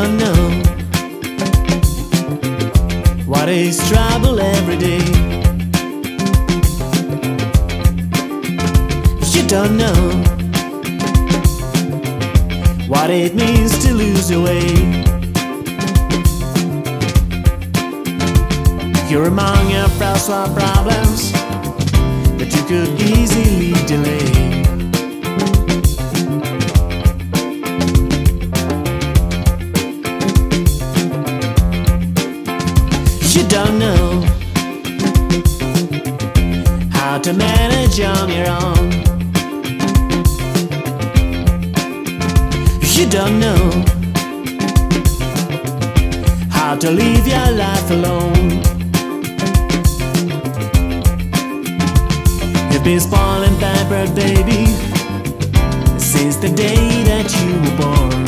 don't know what is trouble every day. You don't know what it means to lose your way. You're among your personal problems that you could easily delay. You don't know how to manage on your own. You don't know how to live your life alone. You've been spoiled and pampered, baby, since the day that you were born.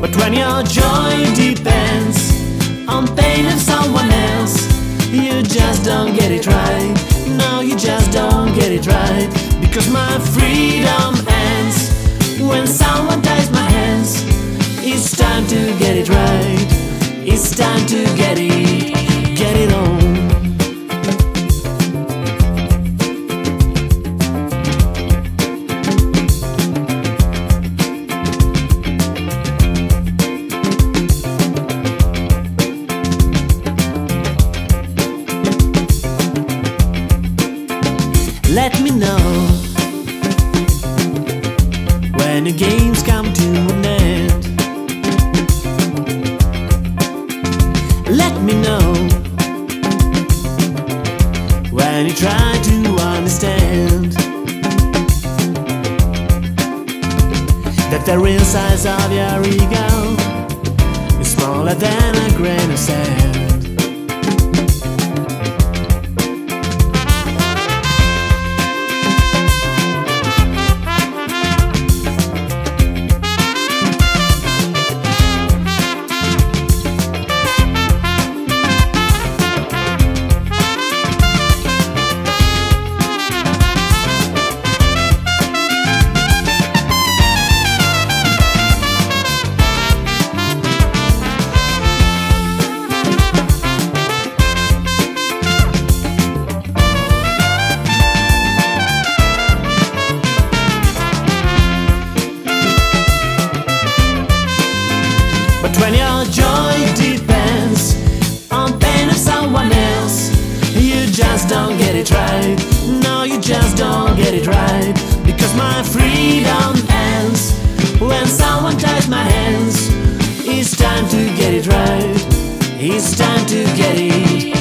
But when your joy depends on pain of someone else, you just don't get it right. No, you just don't get it right. Because my freedom ends when someone ties my hands. It's time to get it right. It's time to get it on. Let me know when the games come to an end. Let me know when you try to understand that the real size of your ego is smaller than a grain of sand. When your joy depends on pain of someone else, you just don't get it right. No, you just don't get it right. Because my freedom ends when someone ties my hands. It's time to get it right. It's time to get it.